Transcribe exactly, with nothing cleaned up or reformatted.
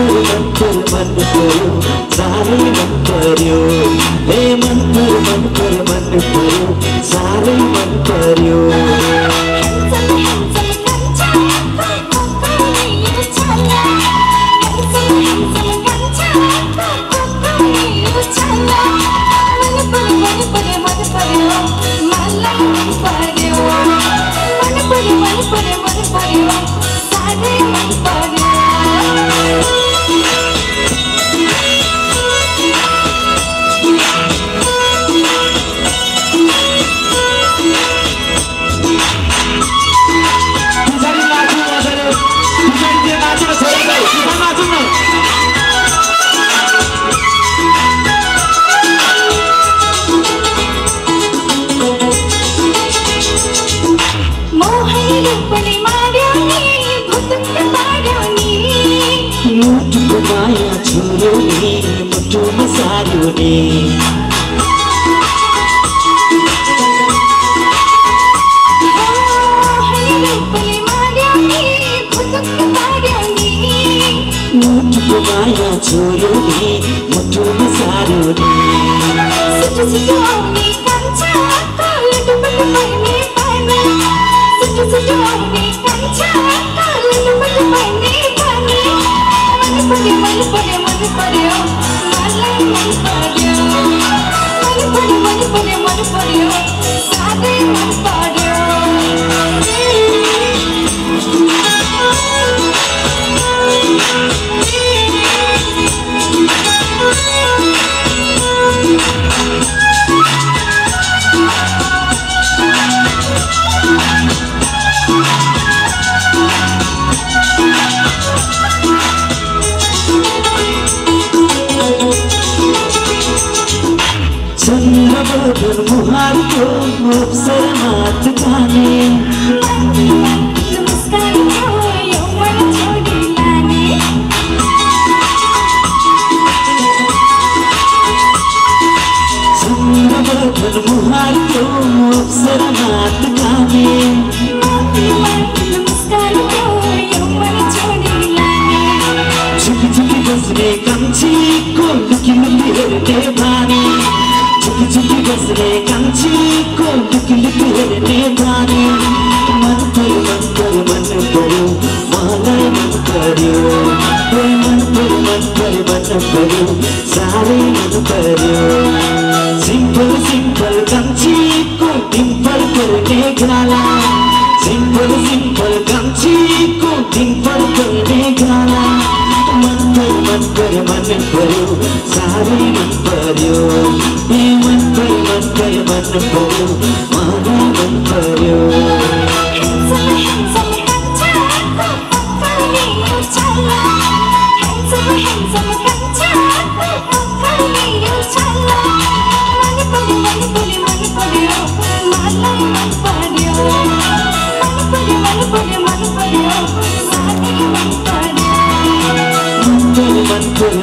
Manpur